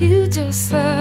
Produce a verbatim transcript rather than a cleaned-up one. You just love